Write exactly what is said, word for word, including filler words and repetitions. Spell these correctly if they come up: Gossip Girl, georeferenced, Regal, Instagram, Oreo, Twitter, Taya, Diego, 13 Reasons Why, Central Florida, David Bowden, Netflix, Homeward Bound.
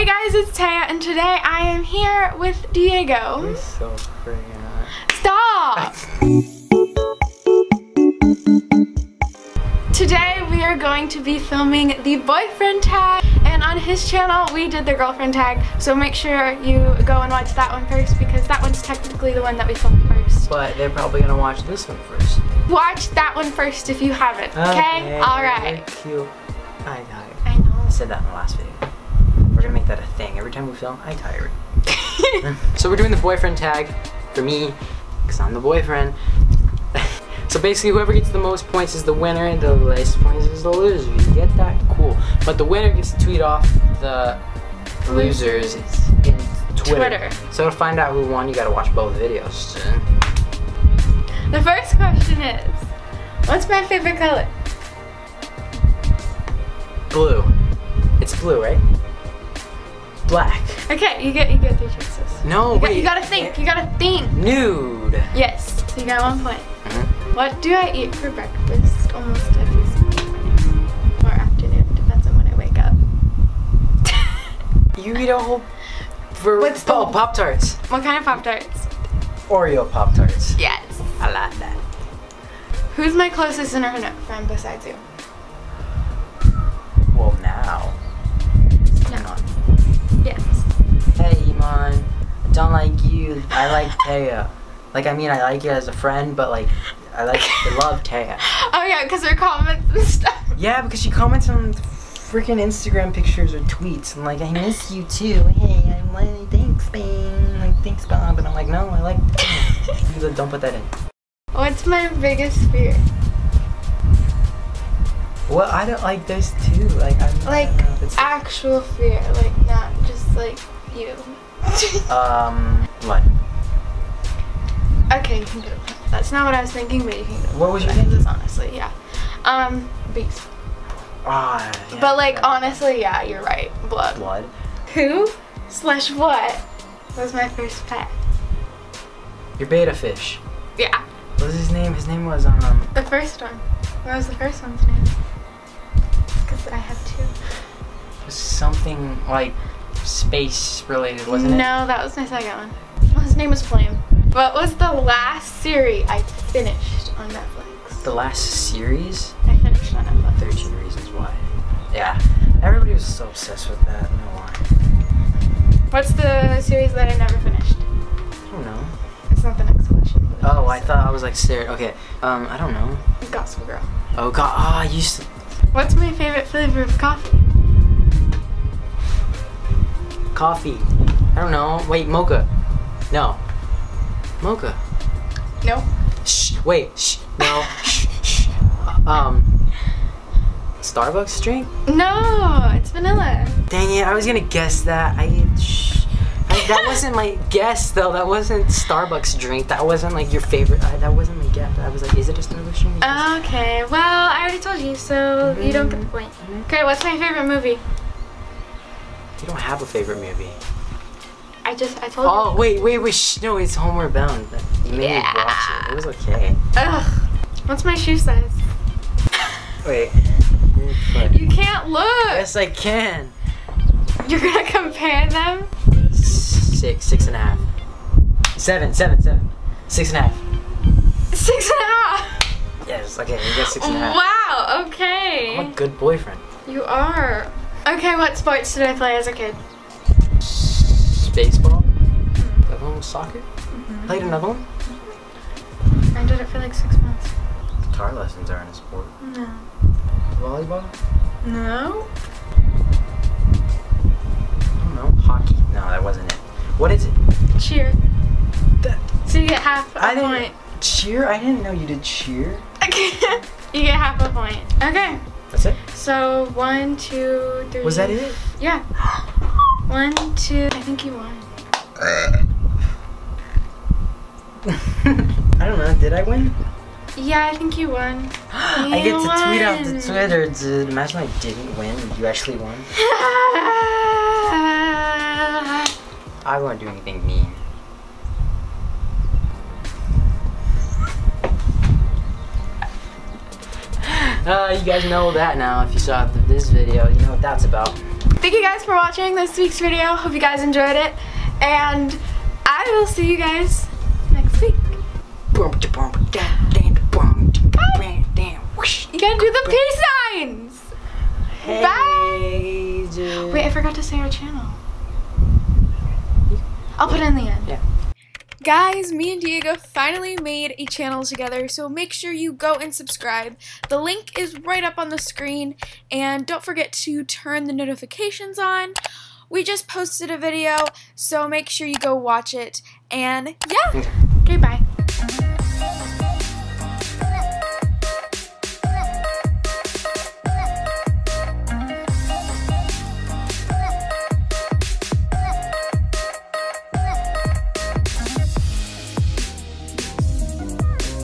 Hey guys, it's Taya, and today I am here with Diego. He's so pretty. Stop! Today we are going to be filming the boyfriend tag, and on his channel we did the girlfriend tag, so make sure you go and watch that one first because that one's technically the one that we filmed first. But they're probably gonna watch this one first. Watch that one first if you haven't, okay? okay Alright. Cute. I tired. I know. I said that in the last video. We're gonna make that a thing. Every time we film, I tired. So we're doing the boyfriend tag for me, because I'm the boyfriend. So basically whoever gets the most points is the winner, and the least points is the loser. You get that? Cool. But the winner gets to tweet off the losers in Twitter. Twitter. So to find out who won, you gotta watch both videos soon. The first question is, what's my favorite color? Blue. It's blue, right? Black. Okay, you get you get three choices. No, you wait. Got, you gotta think. You gotta think. Nude. Yes, so you got one point. Mm-hmm. What do I eat for breakfast almost every single morning or afternoon? Depends on when I wake up. You eat a whole. For What's oh, the... Pop Tarts. What kind of Pop Tarts? Oreo Pop Tarts. Yes. I like that. Who's my closest internet friend besides you? Well, now. Don't like you. I like Taya. Like, I mean, I like you as a friend, but like, I like, I love Taya. Oh yeah, because her comments and stuff. Yeah, because she comments on freaking Instagram pictures or tweets, and like, I miss you too. Hey, I'm like, thanks, babe. Like, thanks, Bob. And I'm like, no, I like. Like, don't put that in. What's my biggest fear? Well, I don't like this too. Like, I'm like know, actual fear, like not just like you. um, what? Okay, you can do it. That's not what I was thinking, but you can do it. What was your thinking? Honestly, yeah. Um, beast. Ah, yeah, but like, yeah. honestly, yeah, you're right. Blood. Blood. Who slash what was my first pet? Your betta fish. Yeah. What was his name? His name was, um... The first one. What was the first one's name? Because I have two. It was something like... space related, wasn't it? No, that was my second one. Well, his name was Flame. What was the last series I finished on Netflix? The last series? I finished on Netflix. thirteen Reasons Why. Yeah. Everybody was so obsessed with that. No lie. What's the series that I never finished? I don't know. It's not the next question. Oh, I thought I was like serious. Okay. Um, I don't know. Gossip Girl. Oh god. Ah, oh, you used to... What's my favorite flavor of coffee? Coffee. I don't know. Wait, mocha. No. Mocha. No. Shh. Wait. Shh. No. Shh. Shh. Um. Starbucks drink? No. It's vanilla. Dang it. I was gonna guess that. I. Shh. I, that wasn't my guess though. That wasn't Starbucks drink. That wasn't like your favorite. I, that wasn't my guess. I was like, is it a Starbucks drink? Okay. Well, I already told you, so mm-hmm. you don't get the point. Mm-hmm. Okay. What's my favorite movie? You don't have a favorite movie. I just, I told oh, you. Oh, wait, wait, wait, shh. No, it's Homeward Bound. You made yeah. me watch it. It was okay. Ugh. What's my shoe size? Wait. You can't look. Yes, I can. You're gonna compare them? Six, six and a half. Seven, seven, seven. Six and a half. Six and a half? Yes, okay, you got six and a half. Wow, okay. I'm a good boyfriend. You are. Okay, what sports did I play as a kid? Baseball. Mm-hmm. That one was soccer. Mm-hmm. Played another one. Mm-hmm. I did it for like six months. Guitar lessons aren't a sport. No. Volleyball? No. I don't know. Hockey? No, that wasn't it. What is it? Cheer. That. So you get half a I point. Didn't, cheer? I didn't know you did cheer. Okay. You get half a point. Okay. That's it? So, one, two, three. Was that it? Yeah. One, two, I think you won. I don't know, did I win? Yeah, I think you won. You I get to won. tweet out to Twitter, dude. Imagine I didn't win, you actually won. I won't do anything mean. Uh, you guys know that now. If you saw this video, you know what that's about. Thank you guys for watching this week's video. Hope you guys enjoyed it, and I will see you guys next week. Bye. You gotta do the peace signs. Hey, bye. Dude. Wait, I forgot to say our channel. I'll put it in the end. Yeah. Guys, me and Diego finally made a channel together, so make sure you go and subscribe. The link is right up on the screen, and don't forget to turn the notifications on. We just posted a video, so make sure you go watch it, and yeah. Okay, bye.